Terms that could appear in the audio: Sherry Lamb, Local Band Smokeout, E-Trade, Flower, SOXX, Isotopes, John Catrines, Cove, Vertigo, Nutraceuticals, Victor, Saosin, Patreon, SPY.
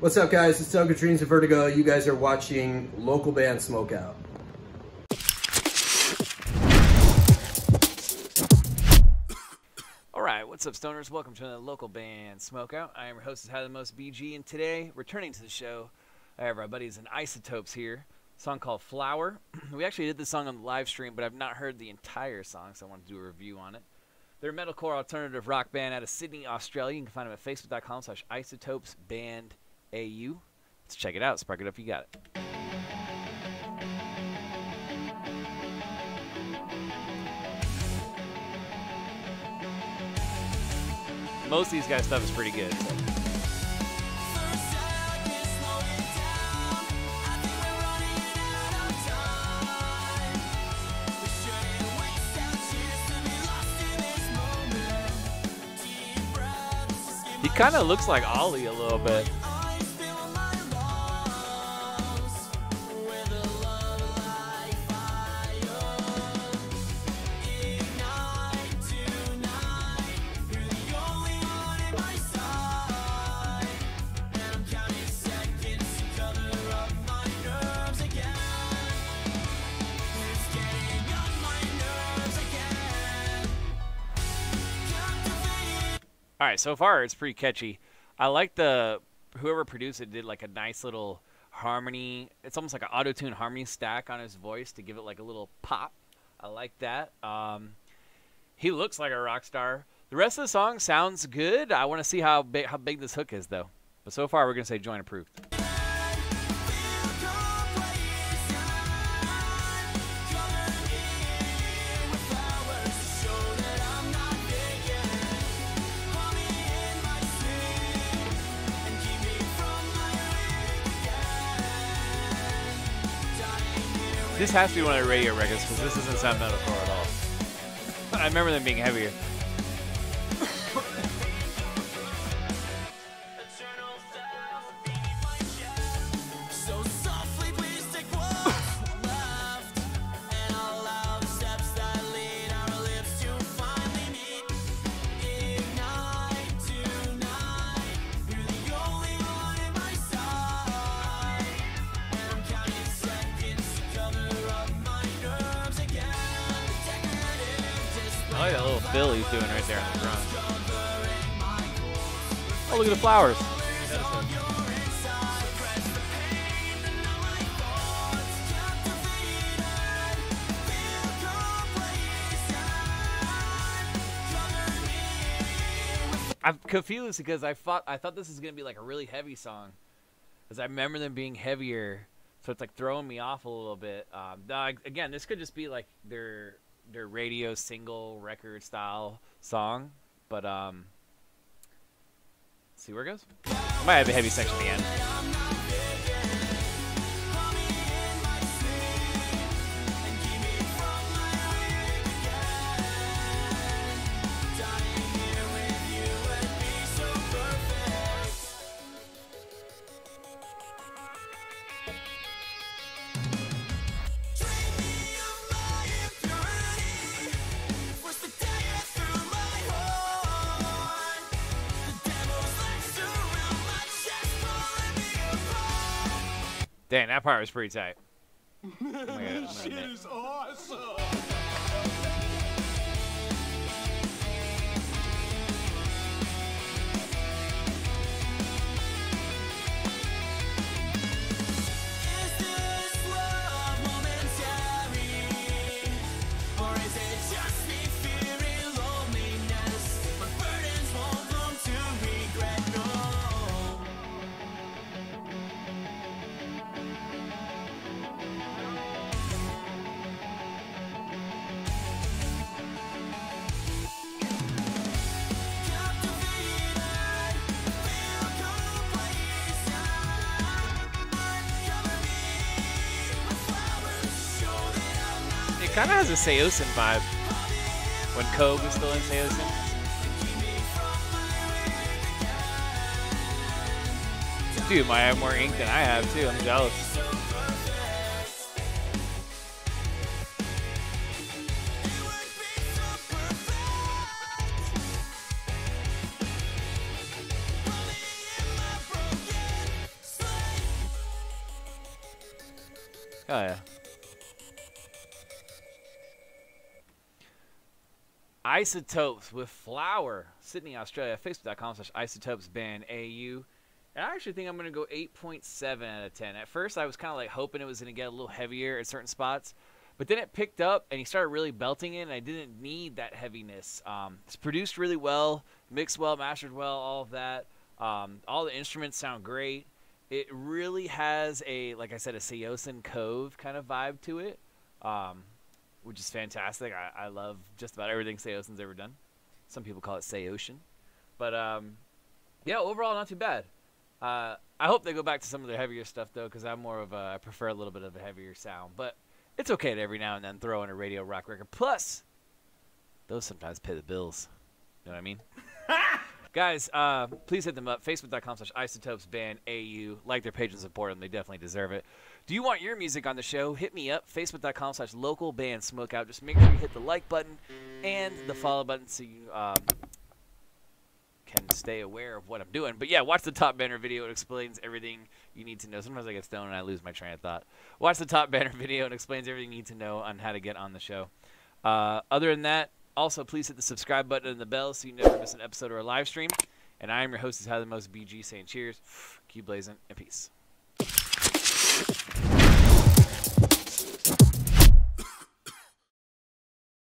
What's up, guys? It's John Catrines of Vertigo. You guys are watching Local Band Smokeout. Alright, what's up, stoners? Welcome to another Local Band Smokeout. I am your host, How the Most BG, and today, returning to the show, I have our buddies in Isotopes here. A song called Flower. We actually did this song on the live stream, but I've not heard the entire song, so I wanted to do a review on it. They're a metalcore alternative rock band out of Sydney, Australia. You can find them at facebook.com/isotopesbandau. Let's check it out. Spark it up. You got it. Most of these guys' stuff is pretty good. He kind of looks like Ollie a little bit. All right, so far it's pretty catchy. I like whoever produced it did like a nice little harmony. It's almost like an auto-tune harmony stack on his voice to give it like a little pop. I like that. He looks like a rock star. The rest of the song sounds good. I want to see how big this hook is though. But so far we're gonna say joint approved. This has to be one of the radio records because this doesn't sound metalcore at all. I remember them being heavier. I like that little fill he's doing right there on the drum. Oh, look at the flowers. I'm confused because I thought this was going to be like a really heavy song. Because I remember them being heavier. So it's like throwing me off a little bit. Again, this could just be like their radio single record style song, but let's see where it goes. Might have a heavy section at the end. Dang, that part was pretty tight. Oh my God, this shit is awesome. Kind of has a Saosin vibe when Cove was still in Saosin. Dude, might have more ink than I have too. I'm jealous. yeah. Isotopes with Flower. Sydney, Australia. Facebook.com/isotopesbandau. And I actually think I'm going to go 8.7 out of 10. At first, I was kind of like hoping it was going to get a little heavier at certain spots. But then it picked up, and he started really belting in, and I didn't need that heaviness. It's produced really well, mixed well, mastered well, all of that. All the instruments sound great. It really has a, like I said, a Saosin Cove kind of vibe to it, which is fantastic. I love just about everything Saosin's ever done. Some people call it Saosin. But, yeah, overall, not too bad. I hope they go back to some of their heavier stuff, though, because I'm more of a, I prefer a little bit of a heavier sound. But it's okay to every now and then throw in a radio rock record. Plus, those sometimes pay the bills. You know what I mean? Guys, please hit them up. Facebook.com/isotopesbandau. Like their page and support them. They definitely deserve it. Do you want your music on the show? Hit me up. Facebook.com/localbandsmokeout. Just make sure you hit the like button and the follow button so you can stay aware of what I'm doing. But yeah, watch the top banner video. It explains everything you need to know. Sometimes I get stoned and I lose my train of thought. Watch the top banner video and explains everything you need to know on how to get on the show. Other than that, also please hit the subscribe button and the bell so you never miss an episode or a live stream. And I am your host, is How the Most BG, saying cheers, keep blazing, and peace.